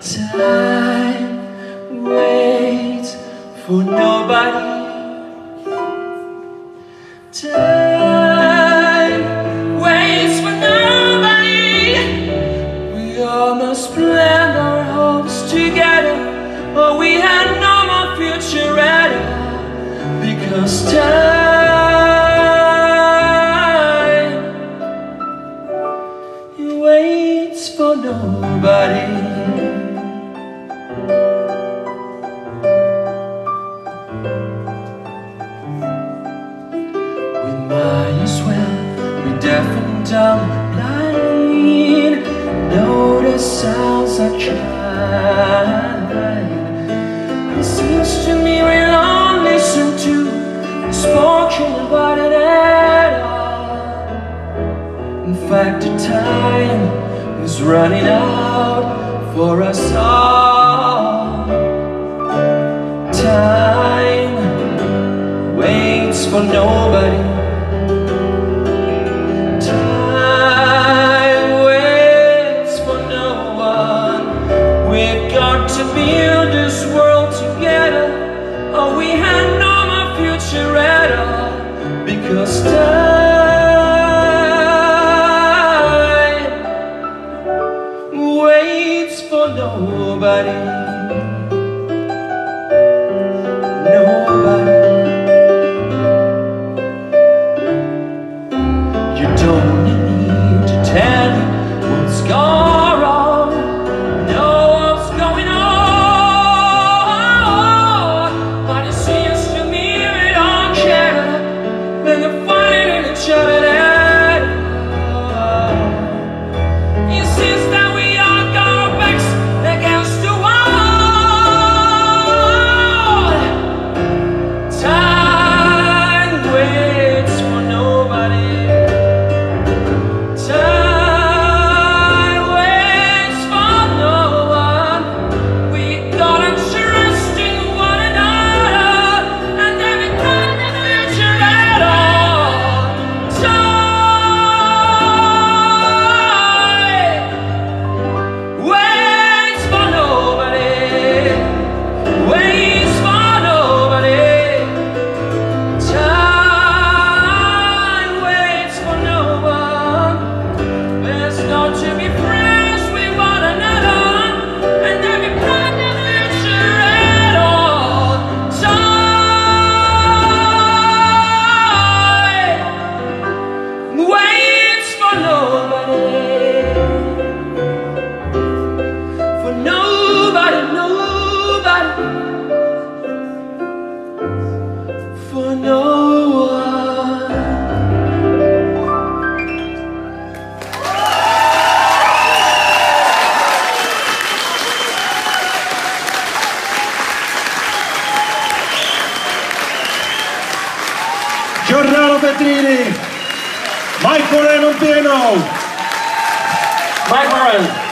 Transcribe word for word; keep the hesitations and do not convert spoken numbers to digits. Time waits for nobody. Time waits for nobody. We all must plant our hopes together, but we have no more future at all, because time waits for nobody. Blind, though the sounds are trying, it seems to me we'll all listen to spoken about it at all. In fact, the time is running out for us all. Time waits for nobody. To build this world together, oh, we had no more future at all, because time waits for nobody. Nobody. You don't need to tell me what's gone. Giordano Petrini, Mike Moran on piano. Mike Moran.